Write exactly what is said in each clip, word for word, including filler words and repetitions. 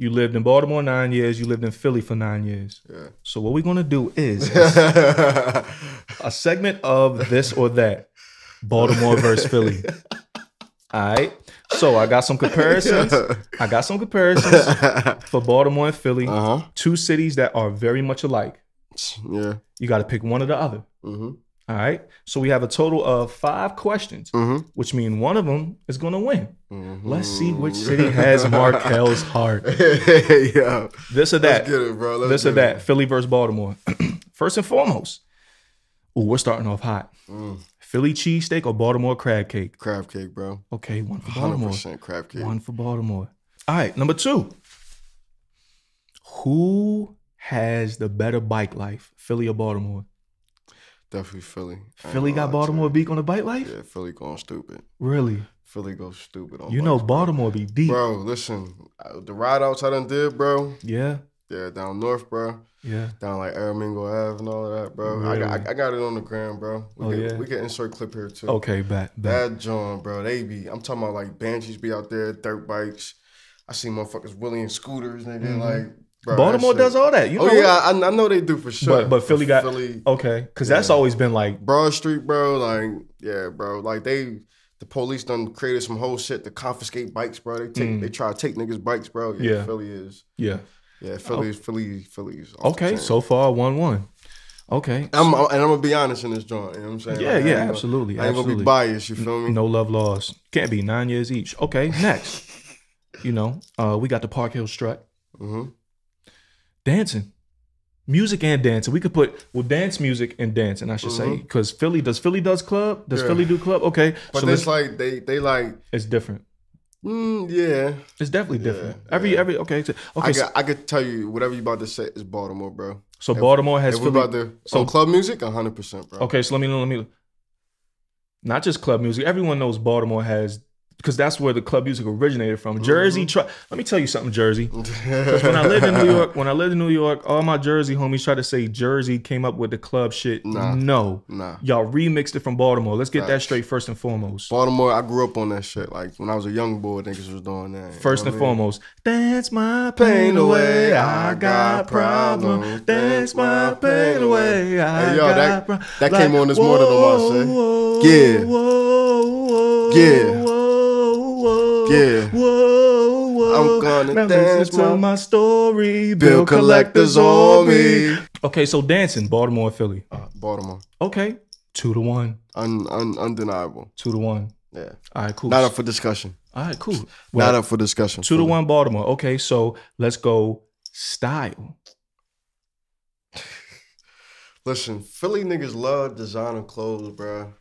You lived in Baltimore nine years. You lived in Philly for nine years. Yeah. So what we're going to do is a, a segment of this or that. Baltimore versus Philly. All right. So I got some comparisons. I got some comparisons for Baltimore and Philly. Uh-huh. Two cities that are very much alike. Yeah. You got to pick one or the other. Mm-hmm. All right. So we have a total of five questions, mm-hmm. which mean one of them is going to win. Mm-hmm. Let's see which city has Markel's heart. Yeah. This or that. Let's get it, bro. Let's this get or that. It. Philly versus Baltimore. First and foremost, ooh, we're starting off hot. Mm. Philly cheesesteak or Baltimore crab cake? Crab cake, bro. Okay, one for Baltimore. one hundred percent crab cake. One for Baltimore. All right, number two. Who has the better bike life, Philly or Baltimore? Definitely Philly. Philly got Baltimore beat on the bike life? Yeah, Philly going stupid. Really? Philly goes stupid on You know Baltimore be deep. Bro, listen, the ride outs I done did, bro. Yeah. Yeah, down north, bro. Yeah. Down like Aramingo Ave and all of that, bro. Really? I, got, I got it on the gram, bro. We oh, can, yeah? We can insert clip here, too. Okay, back. That John, bro. They be, I'm talking about like banshees be out there, dirt bikes. I see motherfuckers wheeling scooters, nigga, mm-hmm. like. Bro, Baltimore does all that. You know oh, yeah, I, I know they do for sure. But, but Philly got, Philly, okay, because yeah. that's always been like. Broad Street, bro, like, yeah, bro. Like, they, the police done created some whole shit to confiscate bikes, bro. They take, mm. they try to take niggas' bikes, bro. Yeah, yeah. Philly is. Yeah. Yeah, Philly, oh. Philly, Philly's. Okay, so far, one one. Okay. I'm, so. And I'm going to be honest in this joint, you know what I'm saying? Yeah, like, yeah, I absolutely. I ain't going to be biased, you feel me? No love laws. Can't be nine years each. Okay, next. You know, uh, we got the Park Hill strut. Mm-hmm. Dancing, music and dancing. We could put well dance music and dancing. I should mm-hmm. say because Philly does Philly does club does yeah. Philly do club? Okay, but so it's like they they like it's different. Mm, yeah, it's definitely different. Yeah, every yeah. every okay okay. I, so, got, I could tell you whatever you about to say is Baltimore, bro. So if, Baltimore has Philly. About to, so club music, a hundred percent, bro. Okay, so let me let me not just club music. Everyone knows Baltimore has. Because that's where the club music originated from. Jersey, try, let me tell you something, Jersey. Because when I lived in New York, when I lived in New York, all my Jersey homies tried to say Jersey came up with the club shit. Nah, no, nah. Y'all remixed it from Baltimore. Let's get nah. that straight first and foremost. Baltimore, I grew up on that shit. Like when I was a young boy, niggas was doing that. First and I mean? foremost, dance my pain away. I got problem. Dance my pain away. I hey, yo, got problem. That, that like, came on this whoa, morning on my shit. Yeah, whoa, whoa, yeah. Yeah. Whoa, whoa. I'm gonna now dance to my story. Bill collectors on me. Okay, so dancing, Baltimore or Philly? Uh, Baltimore. Okay. Two to one. Un, un, undeniable. Two to one. Yeah. All right, cool. Not up for discussion. All right, cool. Well, not up for discussion. Two to one, Baltimore. Okay, so let's go style. Listen, Philly niggas love designer clothes, bro.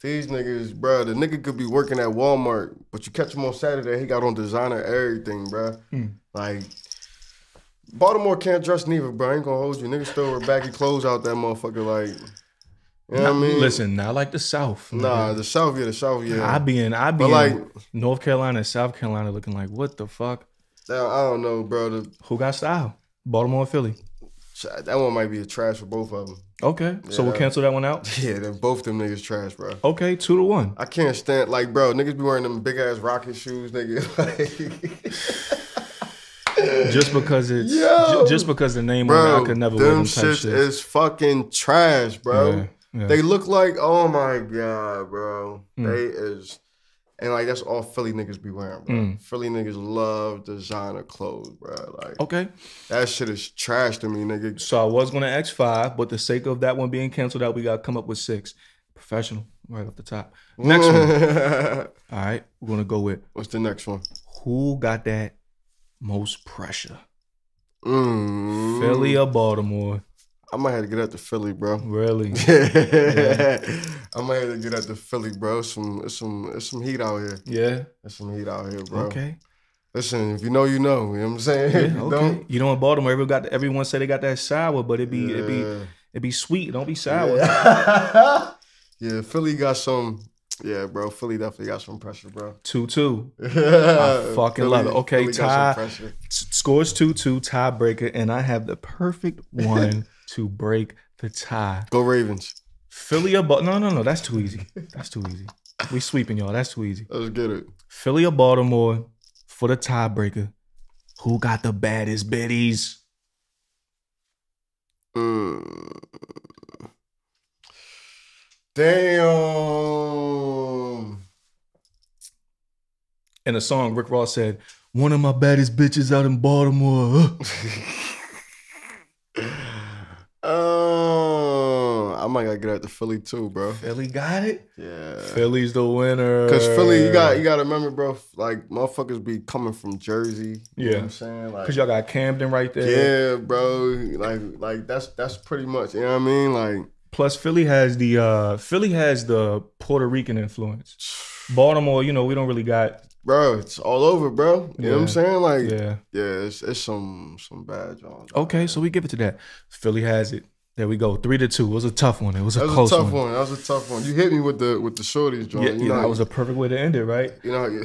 These niggas, bro, the nigga could be working at Walmart, but you catch him on Saturday, he got on designer everything, bro. Mm. Like, Baltimore can't dress neither, bro. I ain't gonna hold you. Niggas still wear baggy clothes out that motherfucker, like, you know nah, what I mean? Listen, not like the South. Man. Nah, the South, yeah, the South, yeah. I be in, I be in like, North Carolina and South Carolina looking like, what the fuck? I don't know, bro. The, Who got style? Baltimore or Philly? That one might be a trash for both of them. Okay, yeah. So we'll cancel that one out? Yeah, they're both them niggas trash, bro. Okay, two to one. I can't stand, like, bro, niggas be wearing them big-ass rocket shoes, nigga. Like, just because it's, Yo, just because the name bro, on it, I could never wear them type shit. Them shit is fucking trash, bro. Yeah, yeah. They look like, oh my God, bro. Mm. They is, and like, that's all Philly niggas be wearing, bro. Mm. Philly niggas love designer clothes, bro. Like, okay. That shit is trash to me, nigga. So I was going to ask five, but the sake of that one being canceled out, we got to come up with six. Professional, right off the top. Next one. All right, we're going to go with. What's the next one? Who got that most pressure? Mm. Philly or Baltimore? I might have to get out to Philly, bro. Really? Yeah. I might have to get out to Philly, bro. It's some, it's some, it's some heat out here. Yeah, it's some heat out here, bro. Okay. Listen, if you know, you know. You know what I'm saying? Yeah, if you okay. don't, you know, in Baltimore, everyone got everyone say they got that sour, but it be, yeah. it be, it be sweet. Don't be sour. Yeah. Yeah, Philly got some. Yeah, bro. Philly definitely got some pressure, bro. two two. I fucking Philly, love it. Okay, Philly tie. Scores two two, tiebreaker, and I have the perfect one. To break the tie. Go Ravens. Philly or Baltimore. No, no, no. That's too easy. That's too easy. We sweeping, y'all. That's too easy. Let's get it. Philly or Baltimore for the tiebreaker. Who got the baddest biddies? Mm. Damn. In a song, Rick Ross said, one of my baddest bitches out in Baltimore. Oh, I might gotta get out to Philly too, bro. Philly got it? Yeah. Philly's the winner. Cause Philly, you got you gotta remember, bro, like motherfuckers be coming from Jersey. You yeah. know what I'm saying? Like, cause y'all got Camden right there. Yeah, bro. Like like that's that's pretty much, you know what I mean? Like plus Philly has the uh Philly has the Puerto Rican influence. Baltimore, you know, we don't really got. Bro, it's all over, bro. You yeah. know what I'm saying? Like, yeah, yeah it's, it's some some bad Johns. Okay, so we give it to that. Philly has it. There we go. Three to two. It was a tough one. It was a that was close a tough one. one. That was a tough one. You hit me with the with the shorties, John. Yeah, you yeah know, that was a perfect way to end it, right? You know, yeah.